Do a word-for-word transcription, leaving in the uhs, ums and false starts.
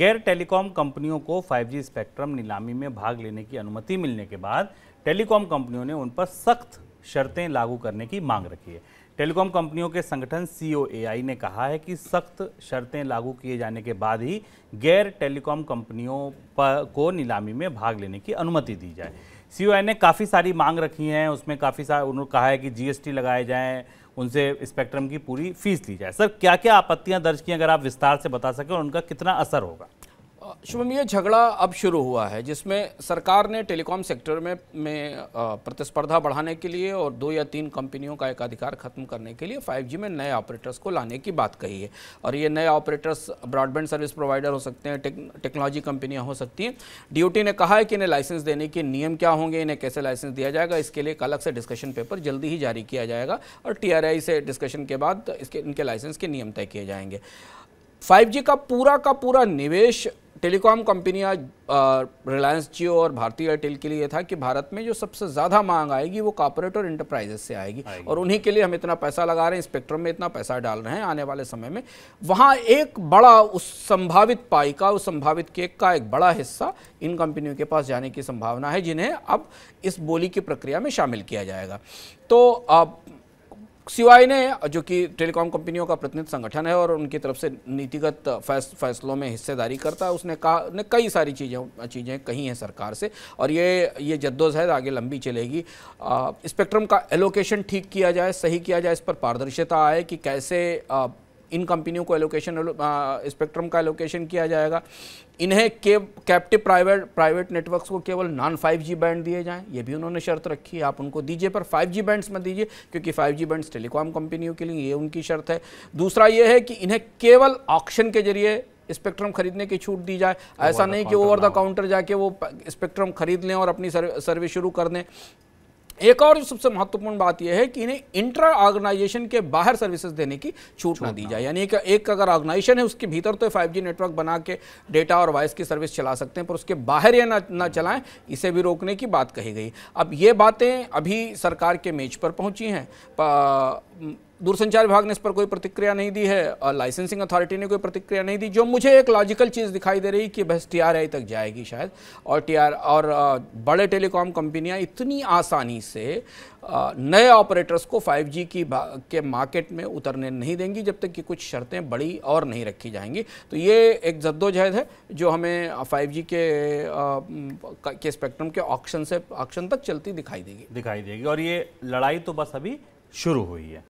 गैर टेलीकॉम कंपनियों को फाइव जी स्पेक्ट्रम नीलामी में भाग लेने की अनुमति मिलने के बाद टेलीकॉम कंपनियों ने उन पर सख्त शर्तें लागू करने की मांग रखी है। टेलीकॉम कंपनियों के संगठन सी ओ ए आई ने कहा है कि सख्त शर्तें लागू किए जाने के बाद ही गैर टेलीकॉम कंपनियों पर को नीलामी में भाग लेने की अनुमति दी जाए। सी ओ ए आई ने काफ़ी सारी मांग रखी हैं, उसमें काफ़ी सारा उन्होंने कहा है कि जी एस टी लगाए जाएँ, उनसे स्पेक्ट्रम की पूरी फीस ली जाए। सर, क्या क्या आपत्तियां दर्ज की, अगर आप विस्तार से बता सकें, और उनका कितना असर होगा? शुभम, ये झगड़ा अब शुरू हुआ है जिसमें सरकार ने टेलीकॉम सेक्टर में में प्रतिस्पर्धा बढ़ाने के लिए और दो या तीन कंपनियों का एकाधिकार खत्म करने के लिए फाइव जी में नए ऑपरेटर्स को लाने की बात कही है। और ये नए ऑपरेटर्स ब्रॉडबैंड सर्विस प्रोवाइडर हो सकते हैं, टेक, टेक्नोलॉजी कंपनियां हो सकती हैं। डी ओ टी ने कहा है कि इन्हें लाइसेंस देने के नियम क्या होंगे, इन्हें कैसे लाइसेंस दिया जाएगा, इसके लिए एक अलग से डिस्कशन पेपर जल्दी ही जारी किया जाएगा और टी आर आई से डिस्कशन के बाद इसके इनके लाइसेंस के नियम तय किए जाएंगे। फाइव जी का पूरा का पूरा निवेश टेलीकॉम कंपनियां रिलायंस जियो और भारती एयरटेल के लिए था कि भारत में जो सबसे ज़्यादा मांग आएगी वो कॉर्पोरेट और इंटरप्राइजेस से आएगी, आएगी और उन्हीं के लिए हम इतना पैसा लगा रहे हैं, स्पेक्ट्रम में इतना पैसा डाल रहे हैं। आने वाले समय में वहाँ एक बड़ा उस संभावित पाई का, उस संभावित केक का एक बड़ा हिस्सा इन कंपनियों के पास जाने की संभावना है, जिन्हें अब इस बोली की प्रक्रिया में शामिल किया जाएगा। तो अब सी ओ ए आई ने, जो कि टेलीकॉम कंपनियों का प्रतिनिधि संगठन है और उनकी तरफ से नीतिगत फैस, फैसलों में हिस्सेदारी करता है, उसने कहा ने कई सारी चीज़ें चीज़ें कही हैं सरकार से, और ये ये जद्दोजहद आगे लंबी चलेगी। आ, स्पेक्ट्रम का एलोकेशन ठीक किया जाए, सही किया जाए, इस पर पारदर्शिता आए कि कैसे आ, इन कंपनियों को एलोकेशन स्पेक्ट्रम का एलोकेशन किया जाएगा। इन्हें के कैप्टिव प्राइवेट प्राइवेट नेटवर्क्स को केवल नॉन फाइव जी बैंड दिए जाएं, ये भी उन्होंने शर्त रखी है। आप उनको दीजिए पर फाइव जी बैंड्स मत दीजिए, क्योंकि फाइव जी बैंड्स टेलीकॉम कंपनियों के लिए, ये उनकी शर्त है। दूसरा ये है कि इन्हें केवल ऑक्शन के जरिए स्पेक्ट्रम खरीदने की छूट दी जाए, ऐसा नहीं कि ओवर द काउंटर जाके वो स्पेक्ट्रम खरीद लें और अपनी सर्विस शुरू कर दें। एक और सबसे महत्वपूर्ण बात यह है कि इन्हें इंट्रा ऑर्गेनाइजेशन के बाहर सर्विसेज देने की छूट ना दी जाए, यानी कि एक अगर ऑर्गेनाइजेशन है उसके भीतर तो फाइव जी नेटवर्क बना के डेटा और वॉइस की सर्विस चला सकते हैं, पर उसके बाहर ये ना ना चलाएं, इसे भी रोकने की बात कही गई। अब ये बातें अभी सरकार के मेज पर पहुंची हैं। दूरसंचार विभाग ने इस पर कोई प्रतिक्रिया नहीं दी है और लाइसेंसिंग अथॉरिटी ने कोई प्रतिक्रिया नहीं दी, जो मुझे एक लॉजिकल चीज़ दिखाई दे रही कि बस टी आर आई तक जाएगी शायद। और टी आर और बड़े टेलीकॉम कंपनियां इतनी आसानी से नए ऑपरेटर्स को फाइव जी की के मार्केट में उतरने नहीं देंगी जब तक कि कुछ शर्तें बड़ी और नहीं रखी जाएंगी। तो ये एक जद्दोजहद है जो हमें फाइव जी के आ, के स्पेक्ट्रम के ऑक्शन से ऑक्शन तक चलती दिखाई देगी दिखाई देगी और ये लड़ाई तो बस अभी शुरू हुई है।